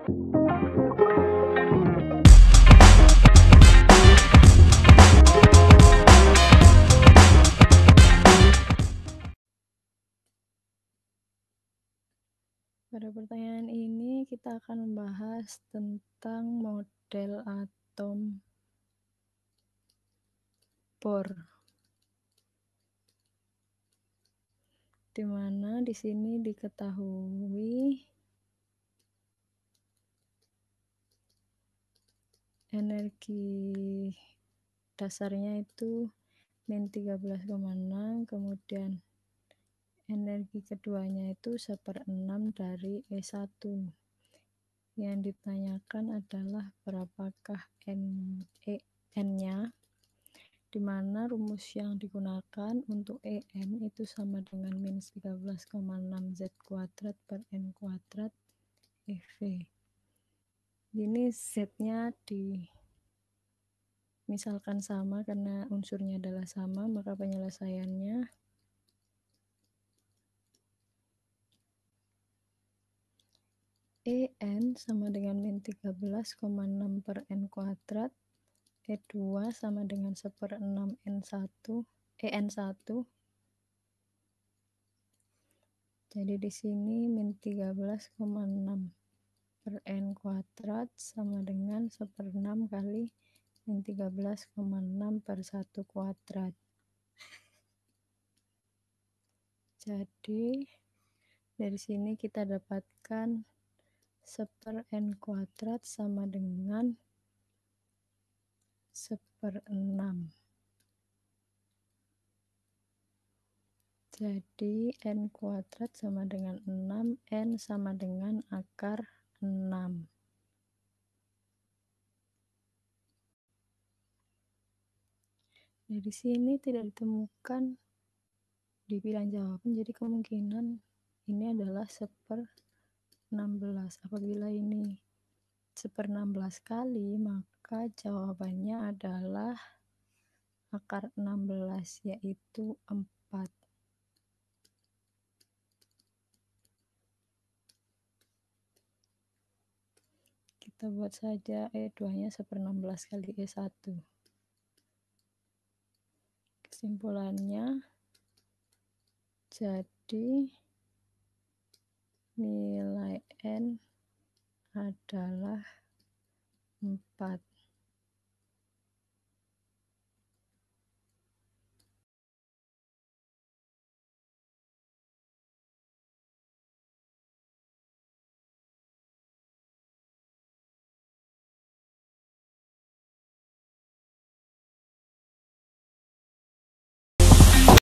Pada pertanyaan ini kita akan membahas tentang model atom Bohr, di mana di sini diketahui energi dasarnya itu -13,6, kemudian energi keduanya itu 1/6 dari E1. Yang ditanyakan adalah berapakah n-nya, di mana rumus yang digunakan untuk en itu sama dengan -13,6 z² per n² ev. Ini z-nya misalkan sama karena unsurnya adalah sama, maka penyelesaiannya En sama dengan -13,6 per n², E2 sama dengan 1/6 En1. Jadi di sini -13,6 per n² sama dengan 1/6 kali -13,6 per 1². Jadi dari sini kita dapatkan 1/n² sama dengan 1/6. Jadi n² sama dengan 6, n sama dengan √6. Dari sini tidak ditemukan di pilihan jawaban, jadi kemungkinan ini adalah 1/16. Apabila ini 1/16 kali, maka jawabannya adalah √16, yaitu 4. Kita buat saja E2-nya 1/16 kali E1. Kesimpulannya, jadi nilai n adalah 4.